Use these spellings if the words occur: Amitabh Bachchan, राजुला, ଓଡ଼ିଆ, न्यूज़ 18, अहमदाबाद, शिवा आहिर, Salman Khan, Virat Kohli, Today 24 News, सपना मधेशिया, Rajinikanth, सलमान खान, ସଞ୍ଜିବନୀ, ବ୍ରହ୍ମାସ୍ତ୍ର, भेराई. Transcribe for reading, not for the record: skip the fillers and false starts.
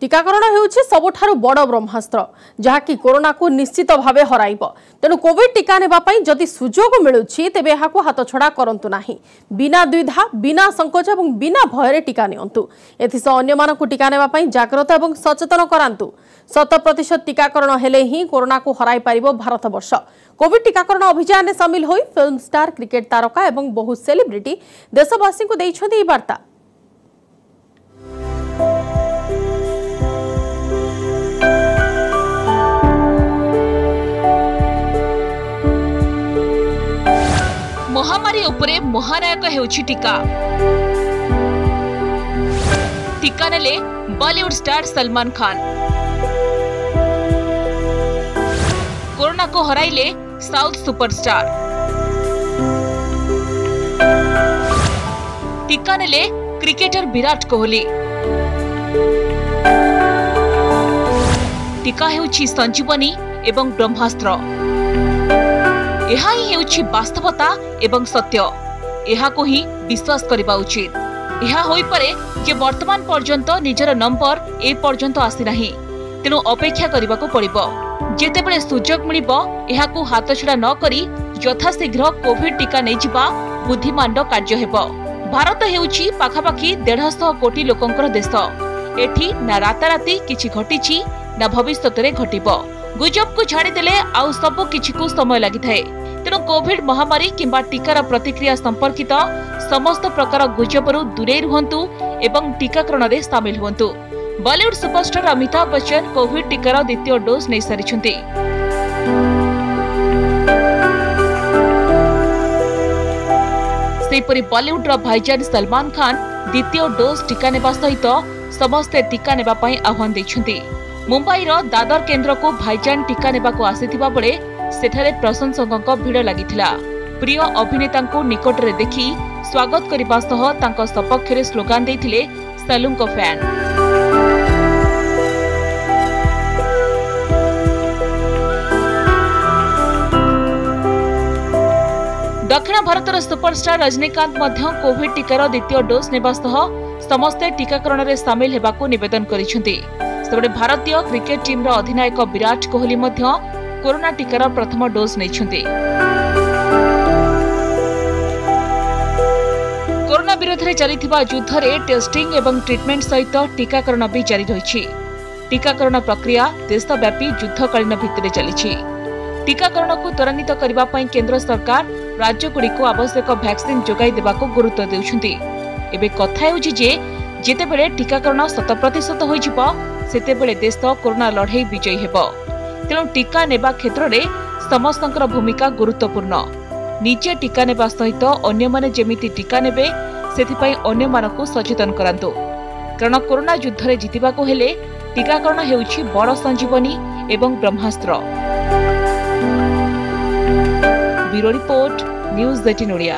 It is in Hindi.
टीकाकरण हेउछि सबठारु बड़ ब्रह्मास्त्र जहाँकि कोरोना को निश्चित भाव हराइब। तेणु कोविड टीका नेबा पई जदि सुजोग मिलुछि तेबे एहाकु हाथ छड़ा करंतु नाही। बिना द्विधा बिना संकोच एवं बिना भयरे टीका नियंतु। एथिसह अन्यमानकु टीका नेबा पई जागृत एवं सचेतन करांतु। 100% टीकाकरण हेले ही कोरोना को हराई पारिबो भारतवर्ष। कोविड टीकाकरण अभियान में शामिल होई फिल्म स्टार क्रिकेट तारका एवं बहु सेलिब्रिटी देशवासी को देइछथि वार्ता। महामारी उपरे महानायक हेउछि टीका। टीका नेले Bollywood star सलमान खान। Corona को हराइले साउथ सुपरस्टार। टीका नेले क्रिकेटर विराट कोहली। टीका हेउछि संजीवनी एवं ब्रह्मास्त्र। एहाई हेउछि वास्तवता एवं सत्य। एहा को ही विश्वास करबा उचित। एहा होई परे जे वर्तमान पर्यंत निजर नंबर ए पर्यंत आसी नाही। तेनु अपेक्षा करबाको पड़िबो। जेतेबेले सुजोग मिलिबो एहा को हाथ छुड़ा न करी यथाशीघ्र कोविड टीका नै जिबा बुद्धिमानड कार्य हेबो। भारत हेउछि पाखापाखी 150 कोटी लोकंकर देश। एठी ना राताराती किछि घटिछि ना भविष्यतरे घटिबो। गुजब को छाड़ीदे आउ सब किछि को समय लगी थाए। तेणु कोविड महामारी किंबा टीकार प्रतिक्रिया संपर्कित समस्त प्रकार गुजबरू दूरे रुहंतु एवं टीकाकरण में सामिल हुंतु। Bollywood superstar Amitabh Bachchan Covid टीकार द्वितीय डोज नहीं सारिछंती। सेपरि बॉलीवुड भाईजान सलमान खान द्वितीय डोज टीका नेबा सहित समस्ते टीका नेबा पई आह्वान दैछंती। मुंबई रो दादर केंद्र को भाईजान टीका नेबा को आसीथिबा बेले सेठारे प्रशंसकक भीड़ लागिथिला। प्रिय अभिनेता को निकट रे देखि स्वागत करिबा सह तांको सपक्ष रे स्लोगान दैथिले सलूम को फैन। दक्षिण भारत रो सुपरस्टार रजनीकांत मध्य कोविड टीका रो द्वितीय डोज नेबा सह समस्त टीकाकरण रे शामिल हेबा को निवेदन करिसथि। सबडे भारतीय क्रिकेट टीम रो अधिनायक विराट कोहली मध्य कोरोना टीका रो प्रथम डोज नै छथि। कोरोना विरुद्ध रे चलिथिबा युद्ध रे टेस्टिंग एवं ट्रीटमेंट सहित टीकाकरण भी जारी रहिछि। टीकाकरण प्रक्रिया देशव्यापी युद्धकालीन भित्तिरे चलिछि। टीकाकरण को त्वरान्वित करबा पई केंद्र सरकार राज्य गुडी को आवश्यक वैक्सीन जोगाई देबा को गुरुत्व देउछंती। एबे कथा हेउछि जे जेतेबेले टीकाकरण 100% होइजिबो सेतेबेले देश कोरोना लड़ाई विजयी हेबो। तेणु टीका नेबा क्षेत्र में समस्तंकर भूमिका गुरुत्वपूर्ण। निजे टीका नेबा सहित अन्य माने जेमिति टीका नेबे सेथिपाई अन्य मानकु सचेतन करांतु। कारण कोरोना युद्ध रे जीतिबा को हेले टीकाकरण हेउछि बड़ संजीवनी एवं ब्रह्मास्त्र। Bureau report न्यूज़ 18 Odia.